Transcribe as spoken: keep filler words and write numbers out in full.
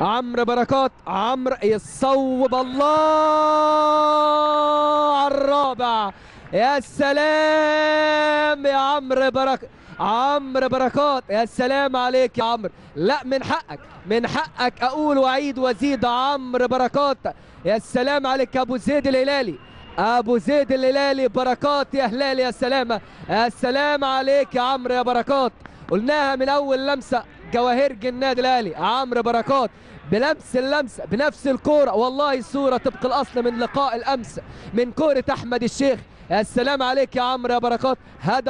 عمرو بركات، عمرو يصوب، الله على الرابع، يا سلام يا عمرو بركات، عمرو بركات يا سلام عليك يا عمرو. لا من حقك، من حقك اقول واعيد وازيد. عمرو بركات يا سلام عليك ابو زيد الهلالي، ابو زيد الهلالي، بركات يا هلال، يا سلامه، يا سلام عليك يا عمرو يا بركات. قلناها من اول لمسه، جواهر النادي الاهلي عمرو بركات بلمس اللمسه بنفس الكوره، والله صوره طبق الاصل من لقاء الامس من كوره احمد الشيخ. يا سلام عليك يا عمرو يا بركات. هدف